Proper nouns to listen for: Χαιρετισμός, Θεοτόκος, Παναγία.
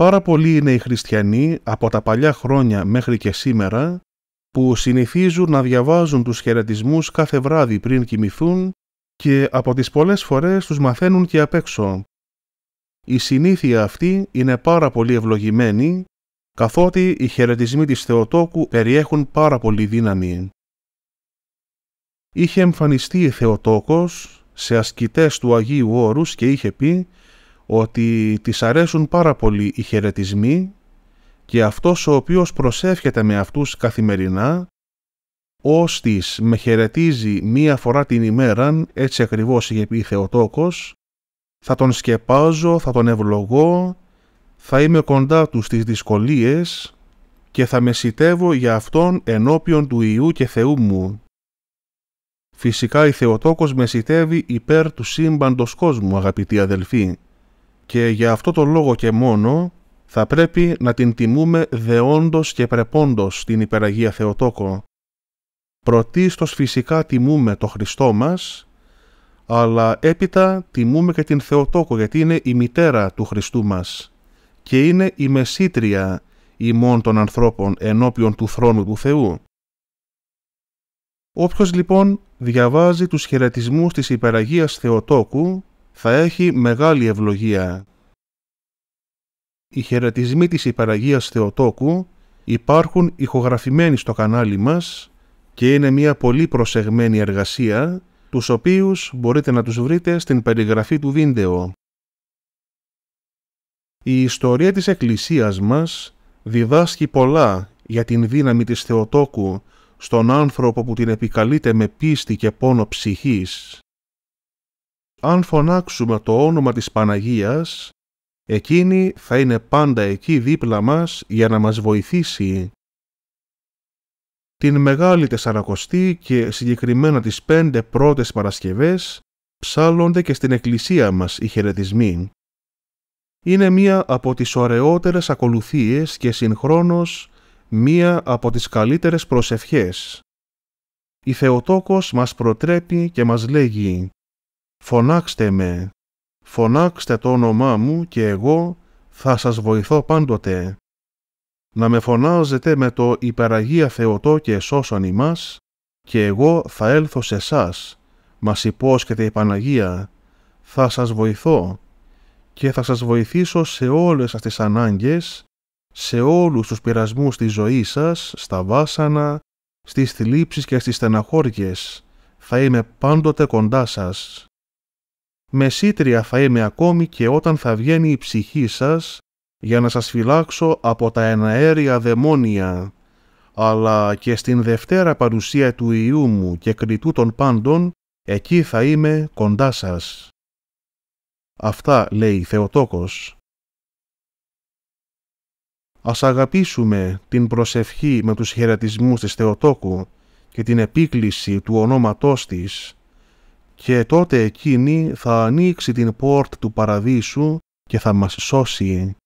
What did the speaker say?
Πάρα πολλοί είναι οι χριστιανοί από τα παλιά χρόνια μέχρι και σήμερα που συνηθίζουν να διαβάζουν τους χαιρετισμούς κάθε βράδυ πριν κοιμηθούν και από τις πολλές φορές τους μαθαίνουν και απ' έξω. Η συνήθεια αυτή είναι πάρα πολύ ευλογημένη, καθότι οι χαιρετισμοί της Θεοτόκου περιέχουν πάρα πολύ δύναμη. Είχε εμφανιστεί η Θεοτόκος σε ασκητές του Αγίου Όρους και είχε πει ότι της αρέσουν πάρα πολύ οι χαιρετισμοί και αυτός ο οποίος προσεύχεται με αυτούς καθημερινά, ως της με χαιρετίζει μία φορά την ημέραν, έτσι ακριβώς είχε πει η Θεοτόκος, θα τον σκεπάζω, θα τον ευλογώ, θα είμαι κοντά του στις δυσκολίες και θα μεσιτεύω για αυτόν ενώπιον του Υιού και Θεού μου. Φυσικά η Θεοτόκος μεσιτεύει υπέρ του σύμπαντος κόσμου, αγαπητοί αδελφοί, και για αυτό το λόγο και μόνο θα πρέπει να την τιμούμε δεόντος και πρεπόντος την υπεραγία Θεοτόκο. Πρωτίστως φυσικά τιμούμε το Χριστό μας, αλλά έπειτα τιμούμε και την Θεοτόκο, γιατί είναι η μητέρα του Χριστού μας και είναι η μεσήτρια ημών των ανθρώπων ενώπιον του θρόνου του Θεού. Όποιος λοιπόν διαβάζει τους χαιρετισμούς της υπεραγίας Θεοτόκου θα έχει μεγάλη ευλογία. Οι χαιρετισμοί της υπεραγίας Θεοτόκου υπάρχουν ηχογραφημένοι στο κανάλι μας και είναι μια πολύ προσεγμένη εργασία, τους οποίους μπορείτε να τους βρείτε στην περιγραφή του βίντεο. Η ιστορία της Εκκλησίας μας διδάσκει πολλά για την δύναμη της Θεοτόκου στον άνθρωπο που την επικαλείται με πίστη και πόνο ψυχής. Αν φωνάξουμε το όνομα της Παναγίας, εκείνη θα είναι πάντα εκεί δίπλα μας για να μας βοηθήσει. Την Μεγάλη Τεσσαρακοστή και συγκεκριμένα τις 5 πρώτες Παρασκευές ψάλλονται και στην εκκλησία μας οι χαιρετισμοί. Είναι μία από τις ωραιότερες ακολουθίες και συγχρόνως μία από τις καλύτερες προσευχές. Η Θεοτόκος μας προτρέπει και μας λέγει «Φωνάξτε με, φωνάξτε το όνομά μου και εγώ θα σας βοηθώ πάντοτε». Να με φωνάζετε με το «Υπεραγία Θεοτόκε σώσον ημάς» και εγώ θα έλθω σε εσάς, μας υπόσχεται η Παναγία, θα σας βοηθώ και θα σας βοηθήσω σε όλες σας τις ανάγκες, σε όλους τους πειρασμούς της ζωής σας, στα βάσανα, στις θλίψεις και στις στεναχώριες, θα είμαι πάντοτε κοντά σας. Μεσήτρια θα είμαι ακόμη και όταν θα βγαίνει η ψυχή σας, για να σας φυλάξω από τα εναέρια δαιμόνια, αλλά και στην δευτέρα παρουσία του Υιού μου και Κριτού των πάντων, εκεί θα είμαι κοντά σας. Αυτά λέει η Θεοτόκος. Ας αγαπήσουμε την προσευχή με τους χαιρετισμούς της Θεοτόκου και την επίκληση του ονόματός της, και τότε εκείνη θα ανοίξει την πόρτα του Παραδείσου και θα μας σώσει.